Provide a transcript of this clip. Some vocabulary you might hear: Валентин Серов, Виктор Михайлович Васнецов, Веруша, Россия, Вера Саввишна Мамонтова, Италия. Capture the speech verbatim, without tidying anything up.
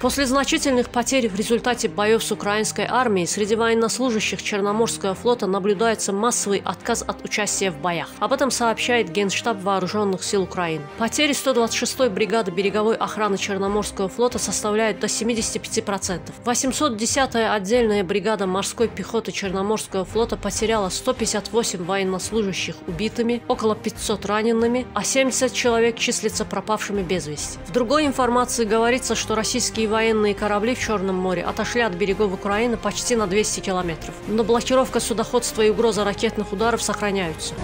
После значительных потерь в результате боев с украинской армией среди военнослужащих Черноморского флота наблюдается массовый отказ от участия в боях. Об этом сообщает Генштаб Вооруженных сил Украины. Потери сто двадцать шестой бригады береговой охраны Черноморского флота составляют до семидесяти пяти процентов. восемьсот десятая отдельная бригада морской пехоты Черноморского флота потеряла сто пятьдесят восемь военнослужащих убитыми, около пятисот ранеными, а семьдесят человек числится пропавшими без вести. В другой информации говорится, что российские военные корабли в Черном море отошли от берегов Украины почти на двести километров. Но блокировка судоходства и угроза ракетных ударов сохраняются.